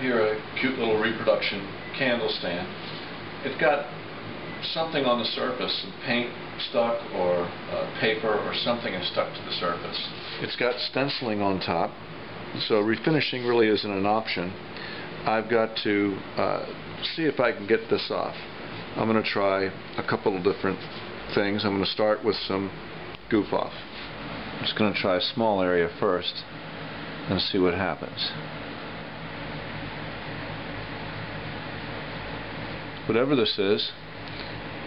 have here a cute little reproduction candle stand. It's got something on the surface, some paint stuck or paper or something is stuck to the surface. It's got stenciling on top, so refinishing really isn't an option. I've got to see if I can get this off. I'm going to try a couple of different things. I'm going to start with some Goof Off. I'm just going to try a small area first and see what happens. Whatever this is,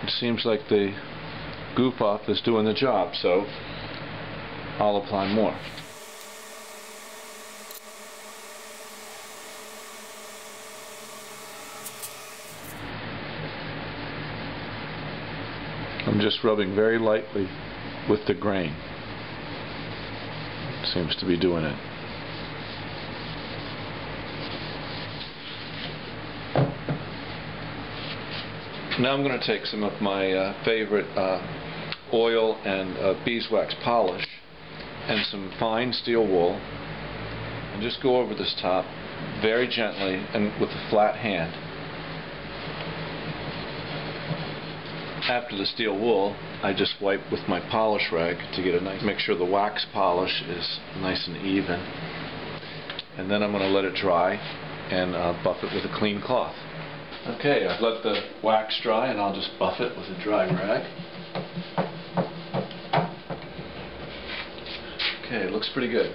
it seems like the Goof Off is doing the job, so I'll apply more. I'm just rubbing very lightly with the grain. It seems to be doing it. Now I'm going to take some of my favorite oil and beeswax polish and some fine steel wool and just go over this top very gently and with a flat hand. After the steel wool, I just wipe with my polish rag to get a nice, make sure the wax polish is nice and even. And then I'm going to let it dry and buff it with a clean cloth. Okay, I've let the wax dry and I'll just buff it with a dry rag. Okay, it looks pretty good.